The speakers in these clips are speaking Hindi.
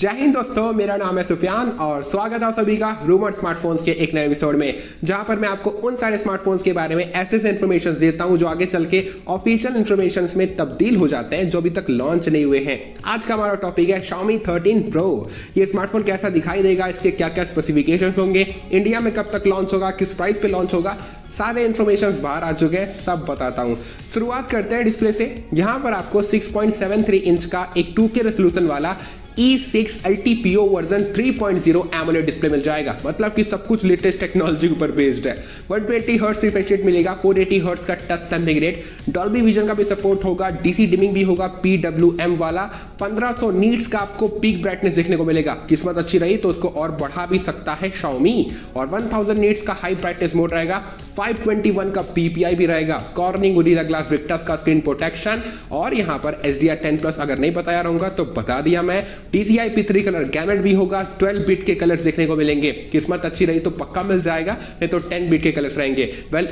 जय हिंद दोस्तों, मेरा नाम है सुफियान और स्वागत है सभी का रूमर स्मार्टफोन्स के एक नए एपिसोड में, जहां पर मैं आपको उन सारे स्मार्टफोन्स के बारे में ऐसे इन्फॉर्मेशन देता हूं जो आगे चल के ऑफिशियल इन्फॉर्मेशन में तब्दील हो जाते हैं, जो अभी तक लॉन्च नहीं हुए हैं। आज का हमारा टॉपिक है Xiaomi 13 Pro। ये स्मार्टफोन कैसा दिखाई देगा, इसके क्या क्या स्पेसिफिकेशन होंगे, इंडिया में कब तक लॉन्च होगा, किस प्राइस पे लॉन्च होगा, सारे इन्फॉर्मेशन बाहर आ चुके हैं, सब बताता हूँ। शुरुआत करते हैं डिस्प्ले से। यहाँ पर आपको 6.73 इंच का एक 2K रेजोल्यूशन वाला E6 LTPO version 3.0 AMOLED display मिल जाएगा, मतलब कि सब कुछ लेटेस्ट टेक्नोलॉजी पर बेस्ड है। 120 हर्ट्ज रिफ्रेश रेट मिलेगा, 480 हर्ट्ज का touch sampling rate, Dolby vision का भी सपोर्ट होगा, डीसी डिमिंग भी होगा PWM वाला। 1500 नीट्स का आपको पीक ब्राइटनेस देखने को मिलेगा, किस्मत अच्छी रही तो उसको और बढ़ा भी सकता है Xiaomi। और 1000 नीट्स का हाई ब्राइटनेस मोड रहेगा, 521 का PPI भी रहेगा, कॉर्निंग गोरिल्ला ग्लास विक्टस का स्क्रीन प्रोटेक्शन। और यहाँ पर HDR10+ अगर नहीं बताया रहूंगा तो बता दिया मैं, DCI-P3 कलर गैमेट भी होगा, 12 बिट के कलर्स देखने को मिलेंगे, किस्मत अच्छी रही तो पक्का मिल जाएगा, नहीं तो 10 बिट के कलर्स रहेंगे।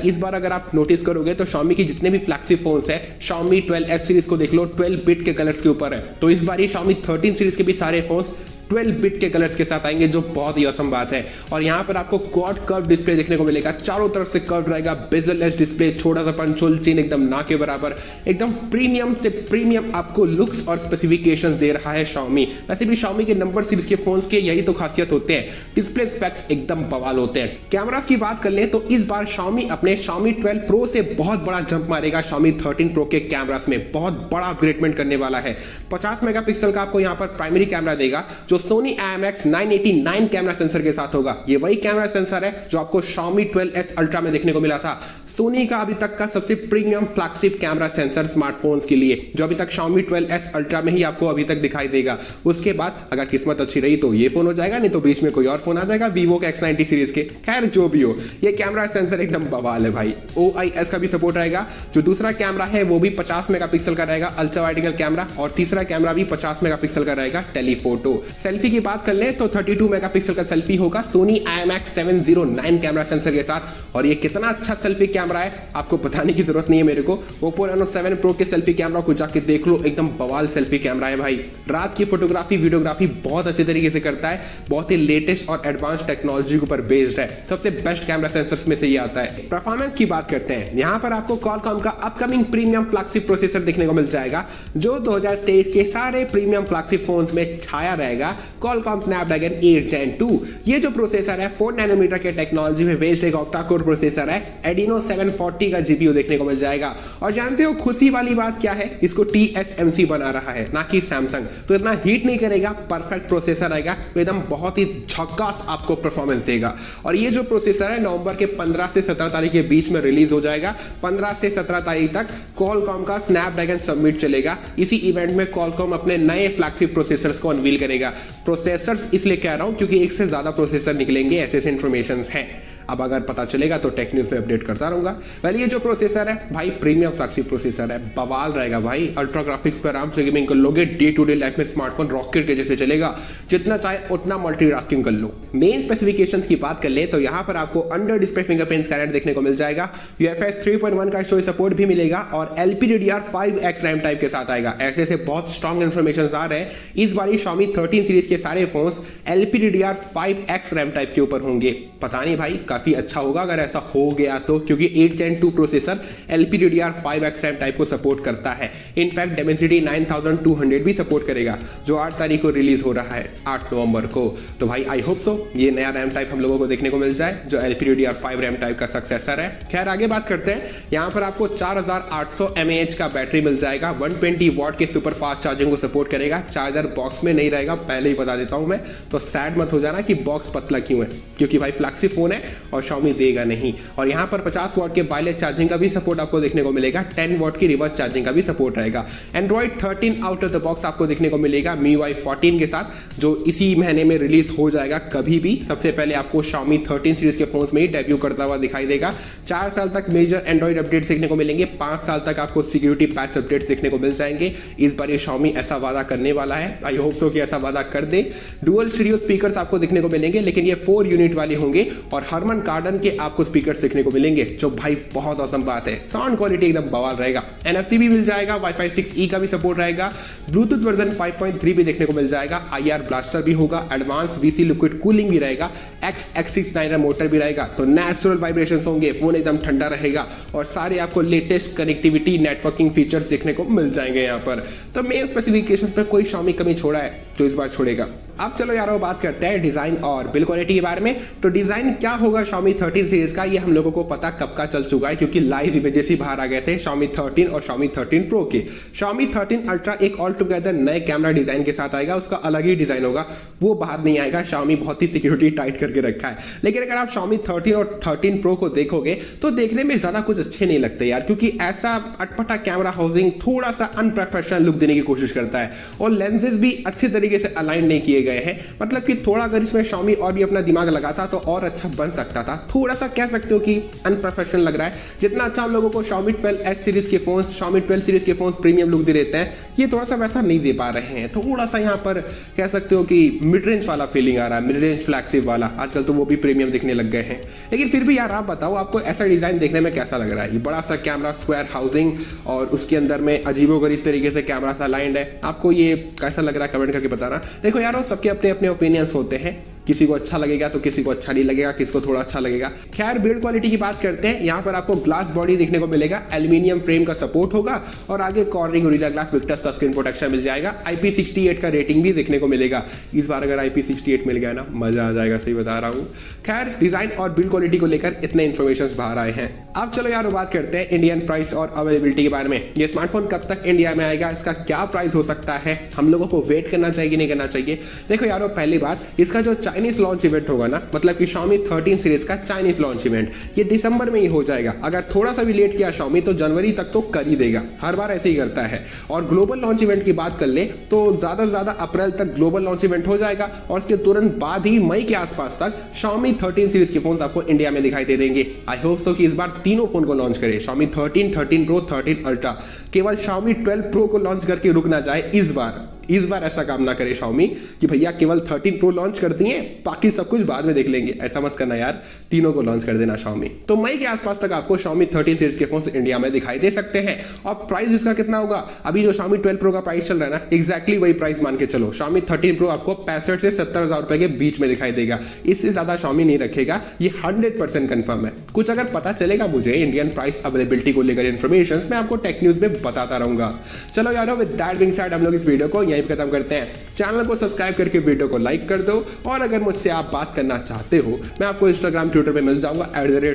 इस बार अगर आप नोटिस करोगे तो Xiaomi की जितने भी फ्लैगशिप फोन्स हैं, Xiaomi 12S सीरीज को देख लो, 12 बिट के कलर्स के ऊपर है, तो इस बार ही Xiaomi 13 सीरीज के भी सारे फोन्स 12 बिट के कलर्स के साथ आएंगे, जो बहुत ही औसम बात है। और यहाँ पर आपको क्वाड कर्व डिस्प्ले देखने को मिलेगा, चारों तरफ से कर्व रहेगा, बेजललेस डिस्प्ले, छोटा सा पंचोल चिन्ह एकदम ना के बराबर, एकदम प्रीमियम से प्रीमियम आपको लुक्स और स्पेसिफिकेशंस दे रहा है Xiaomi। वैसे भी Xiaomi के नंबर सीरीज के फोन्स के यही तो खासियत होते हैं, डिस्प्ले स्पेक्स एकदम बवाल होते हैं। कैमरास की बात कर लें तो इस बार Xiaomi अपने Xiaomi 12 Pro से बहुत बड़ा जंप मारेगा, Xiaomi 13 Pro के कैमरास में बहुत बड़ा अपग्रेडमेंट करने वाला है। 50 मेगापिक्सल का आपको यहाँ पर प्राइमरी कैमरा देगा, जो Sony IMX 709 कैमरा सेंसर के साथ होगा। ये वही कैमरा सेंसर है जो आपको Xiaomi 12S Ultra में देखने को मिला था। Sony का अभी तक का सबसे premium flagship camera sensor smartphones के लिए, जो अभी तक Xiaomi 12S Ultra में ही आपको अभी तक दिखाई देगा। उसके बाद अगर किस्मत अच्छी रही तो ये फोन हो जाएगा, नहीं तो बीच में कोई और फोन आ जाएगा Vivo के X90 सीरीज के। खैर जो भी हो, ये कैमरा सेंसर एकदम बवाल है भाई। OIS का भी सपोर्ट रहेगा, जो दूसरा कैमरा है वो भी 50 मेगापिक्सल का रहेगा, अल्ट्रा वाइड एंगल कैमरा, और तीसरा कैमरा भी 50 मेगापिक्सल का रहेगा, टेलीफोटो। सेल्फी की बात कर ले तो 32 मेगापिक्सल का सेल्फी होगा Sony IMX 709 कैमरा सेंसर के साथ। और ये कितना अच्छा सेल्फी कैमरा है आपको बताने की जरूरत नहीं है मेरे को, Oppo Reno 7 Pro के सेल्फी कैमरा को जाके देख लो, एकदम बवाल सेल्फी कैमरा है भाई। रात की फोटोग्राफी वीडियोग्राफी बहुत अच्छे तरीके से करता है, बहुत ही लेटेस्ट और एडवांस टेक्नोलॉजी के ऊपर बेस्ड है, सबसे बेस्ट कैमरा सेंसर्स में से ये आता है। परफॉर्मेंस की बात करते हैं, यहाँ पर आपको Qualcomm का अपकमिंग प्रीमियम फ्लैगशिप प्रोसेसर देखने को मिल जाएगा, जो 2023 के सारे प्रीमियम फ्लैगशिप फोन्स में छाया रहेगा, Qualcomm Snapdragon 8 Gen 2। ये जो प्रोसेसर है 4 नैनोमीटर के टेक्नोलॉजी में बेस्ड एक ऑक्टा कोर प्रोसेसर है, Adreno 740 का GPU देखने को मिल जाएगा। और जानते हो खुशी वाली बात क्या है, इसको TSMC बना रहा है, ना कि सैमसंग, तो इतना हीट नहीं करेगा, परफेक्ट प्रोसेसर आएगा, तो एकदम बहुत ही झक्कास आपको परफॉर्मेंस देगा। और ये जो प्रोसेसर है नवंबर के 15 से 17 तारीख के बीच में रिलीज हो जाएगा। 15 से 17 तारीख तक Qualcomm का Snapdragon समिट चलेगा। इसी इवेंट में Qualcomm अपने नए फ्लैगशिप प्रोसेसर्स को अनवील करेगा। प्रोसेसर्स इसलिए कह रहा हूं क्योंकि एक से ज्यादा प्रोसेसर निकलेंगे, ऐसे इन्फॉर्मेशन है। अब अगर पता चलेगा तो टेक न्यूज़ में अपडेट करता रहूंगा। वैसे ये जो प्रोसेसर है भाई प्रीमियम फ्लैगशिप प्रोसेसर है, बवाल रहेगा भाई। अल्ट्रा ग्राफिक्स पर आराम से गेमिंग कर लोगे, डे टू डे लाइफ में स्मार्टफोन रॉकेट के जैसे चलेगा, जितना चाहे उतना मल्टीटास्किंग कर लो। मेन स्पेसिफिकेशंस की बात कर ले तो यहाँ पर आपको अंडर डिस्प्ले फिंगरप्रिंट स्कैनर देखने को मिल जाएगा, UFS 3.1 का शो सपोर्ट भी मिलेगा, और LPDDR5X रैम टाइप के साथ आएगा। ऐसे बहुत स्ट्रॉन्ग इन्फॉर्मेशन आ रहे हैं, इस बार Xiaomi 13 सीरीज के सारे फोन्स LPDDR5X रैम टाइप के ऊपर होंगे। पता नहीं भाई, काफी अच्छा होगा अगर ऐसा हो गया तो, क्योंकि 8 Gen 2 processor LPDDR5X RAM type को सपोर्ट करता है। इनफैक्ट Dimensity 9200 भी सपोर्ट करेगा, जो 8 तारीख को रिलीज हो रहा है, 8 नवंबर को। तो भाई आई होप सो ये नया रैम टाइप हम लोगों को देखने को मिल जाए, जो LPDDR5 रैम टाइप का सक्सेसर है। खैर आगे बात करते हैं, यहाँ पर आपको 4800 mAh का बैटरी मिल जाएगा, 120 वॉट के सुपर फास्ट चार्जिंग को सपोर्ट करेगा। चार्जर बॉक्स में नहीं रहेगा, पहले ही बता देता हूं मैं, तो सैड मत हो जाना कि बॉक्स पतला क्यों है, क्योंकि भाई फ्लैगशिप फोन है और Xiaomi देगा नहीं। और यहाँ पर 50 वॉट के वायरलेस चार्जिंग का भी सपोर्ट आपको देखने को मिलेगा, 10 वॉट की रिवर्स चार्जिंग का भी सपोर्ट रहेगा। Android 13 out of the box आपको देखने को मिलेगा MIUI 14 के साथ, जो इसी महीने में रिलीज हो जाएगा कभी भी। सबसे पहले आपको Xiaomi 13 सीरीज के फोन्स में ही डेब्यू करता हुआ दिखाई देगा। 4 साल तक मेजर एंड्रॉइड अपडेट्स देखने को मिलेंगे, 5 साल तक आपको सिक्योरिटी पैच अपडेट्स देखने को मिल जाएंगे। इस बार ये Xiaomi ऐसा वादा करने वाला है, आई होप सो कि ऐसा वादा कर दे। डुअल स्टीरियो स्पीकर्स आपको देखने को मिलेंगे, लेकिन ये 4 यूनिट वाले होंगे और हार्मन गार्डन के आपको स्पीकर्स देखने को मिलेंगे, जो भाई बहुत औसम बात है। साउंड क्वालिटी एकदम बवाल रहेगा। NFC भी मिल जाएगा, वाईफाई 6E का भी सपोर्ट रहेगा, ब्लूटूथ वर्जन 5.3 भी देखने को मिल जाएगा, IR ब्लास्टर भी होगा, एडवांस VC लिक्विड कूलिंग भी रहेगा, X690 मोटर भी रहेगा, तो नेचुरल वाइब्रेशन होंगे, फोन एकदम ठंडा रहेगा और सारे आपको लेटेस्ट कनेक्टिविटी नेटवर्किंग फीचर्स देखने को मिल जाएंगे यहाँ पर। तो मेन स्पेसिफिकेशन पर कोई Xiaomi कमी छोड़ा है जो इस बार छोड़ेगा। अब चलो यार बात करते हैं डिजाइन और बिल्ड क्वालिटी के बारे में। तो डिजाइन क्या होगा Xiaomi 13 सीरीज का, ये हम लोगों को पता कब का चल चुका है, क्योंकि लाइव इमेजेस ही बाहर आ गए थे Xiaomi 13 और Xiaomi 13 Pro के। Xiaomi 13 Ultra एक ऑल टुगेदर नए कैमरा डिजाइन के साथ आएगा, उसका अलग ही डिजाइन होगा, वो बाहर नहीं आएगा। Xiaomi बहुत ही सिक्योरिटी टाइट करके रखा है। लेकिन अगर आप Xiaomi 13 और 13 Pro को देखोगे तो देखने में ज्यादा कुछ अच्छे नहीं लगते यार, क्योंकि ऐसा अटपटा कैमरा हाउसिंग थोड़ा सा अनप्रोफेशनल लुक देने की कोशिश करता है और लेंसेज भी अच्छे तरीके से अलाइन नहीं किए गए हैं। मतलब कि थोड़ा अगर इसमें Xiaomi और भी अपना दिमाग लगाता तो और अच्छा बन सकता था। थोड़ा सा कह सकते हो कि अनप्रोफेशनल लग रहा है। जितना अच्छा हम लोगों को Xiaomi 12S सीरीज के फोन, Xiaomi 12 सीरीज के फोन प्रीमियम लुक दे देते हैं, ये थोड़ा सा वैसा नहीं दे पा रहे हैं। थोड़ा सा यहाँ पर कह सकते हो कि मिड रेंज वाला फीलिंग आ रहा है, मिड रेंज फ्लैगशिप वाला। आजकल तो वो भी प्रीमियम दिखने लग गए हैं। लेकिन फिर भी यार आप बताओ आपको ऐसा डिजाइन देखने में कैसा लग रहा है? ये बड़ा सा कैमरा स्क्वायर हाउसिंग और उसके अंदर में अजीबोगरीब तरीके से कैमरा सा अलाइंड है। आपको ये कैसा लग रहा है कमेंट करके बताना। देखो यार सबके अपने अपने ओपिनियंस होते हैं, किसी को अच्छा लगेगा तो किसी को अच्छा नहीं लगेगा, किसी को थोड़ा अच्छा लगेगा। खैर बिल्ड क्वालिटी की बात करते हैं। यहाँ पर आपको ग्लास बॉडी देखने को मिलेगा, एल्यूमिनियम फ्रेम का सपोर्ट होगा और आगे कॉर्निंग गोरिल्ला ग्लास विक्टस का स्क्रीन प्रोटेक्शन मिल जाएगा। IP68 का रेटिंग भी देखने को मिलेगा। इस बार अगर IP68 मिल गया ना, मजा आ जाएगा, सही बता रहा हूँ। खैर डिजाइन और बिल्ड क्वालिटी को लेकर इतने इन्फॉर्मेशन बाहर आए हैं। अब चलो यार बात करते हैं इंडियन प्राइस और अवेलेबिलिटी के बारे में। ये स्मार्टफोन कब तक इंडिया में आएगा, इसका क्या प्राइस हो सकता है, हम लोगों को वेट करना चाहिए कि नहीं करना चाहिए? देखो यार पहली बात, इसका जो चाइनीज लॉन्च इवेंट होगा ना, मतलब कि Xiaomi 13 सीरीज का चाइनीज लॉन्च इवेंट, ये दिसंबर में ही हो जाएगा। अगर थोड़ा सा भी लेट किया Xiaomi तो जनवरी तक तो कर ही देगा, हर बार ऐसे ही करता है। और ग्लोबल लॉन्च इवेंट की बात कर ले तो ज्यादा से ज्यादा अप्रैल तक ग्लोबल लॉन्च इवेंट हो जाएगा और उसके तुरंत बाद ही मई के आसपास तक Xiaomi 13 सीरीज के फोन आपको इंडिया में दिखाई दे देंगे। आई होप सो कि इस बार तीनों फोन को लॉन्च करे, Xiaomi 13, 13 Pro, 13 Ultra। केवल Xiaomi 12 Pro को लॉन्च करके रुक ना जाए इस बार। इस बार ऐसा काम ना करे Xiaomi कि भैया केवल 13 Pro लॉन्च करती हैं, बाकी सब कुछ बाद में देख लेंगे। ऐसा मत करना यार, तीनों को लॉन्च कर देना Xiaomi। तो मई के आसपास तक आपको Xiaomi 13 सीरीज के फोन इंडिया में दिखाई दे सकते हैं। और प्राइस इसका कितना होगा? अभी जो Xiaomi 12 Pro का प्राइस चल रहा है ना, एक्जैक्टली वही प्राइस मान के चलो। Xiaomi 13 Pro आपको 65 से 70 हज़ार रुपए के बीच में दिखाई देगा, इससे ज्यादा Xiaomi नहीं रखेगा, ये 100% कन्फर्म है। कुछ अगर पता चलेगा मुझे इंडियन प्राइस अवेलेबिलिटी को लेकर इन्फॉर्मेशन मैं आपको टेक न्यूज में बताता रहूंगा। चलो यार विद दैट बीइंग सेड हम लोग इस वीडियो को खत्म करते हैं। चैनल को सब्सक्राइब करके वीडियो को लाइक कर दो और अगर मुझसे आप बात करना चाहते हो, मैं आपको इंस्टाग्राम ट्विटर पे मिल जाऊंगा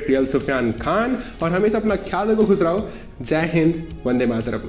@realsufyankhan। और हमेशा अपना ख्याल रखो, खुश रहो। जय हिंद, वंदे मातरम।